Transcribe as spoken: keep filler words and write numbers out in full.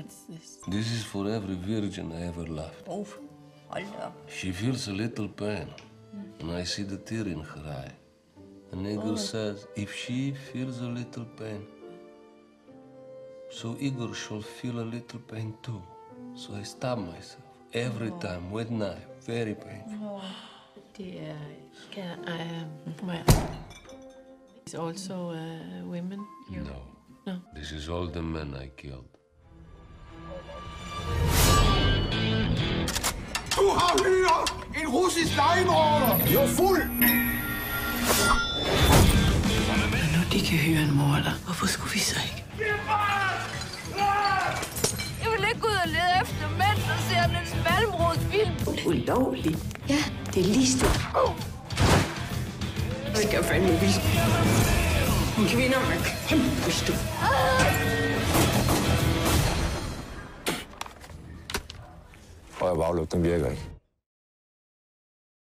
What's this? This is for every virgin I ever loved. Oh, Allah. She feels a little pain, mm. and I see the tear in her eye. An Igor oh. says, if she feels a little pain, so Igor shall feel a little pain too. So I stab myself every oh. time with knife. Very painful. Oh, dear. Can I, um, well, it's also uh, women? You? No. No. This is all the men I killed. Du har hørt en russisk lejemåler! Jeg er fuld! Når de kan høre en morder, hvorfor skulle vi så ikke? Jeg vil ikke ud og lede efter mænd, der ser en smalbrugsfilm. Ulovlig. Ja, det er ligestillet. Jeg skal fandme vise. Kvinder med kæmpe støv. Og jeg var afløb, den virker ikke.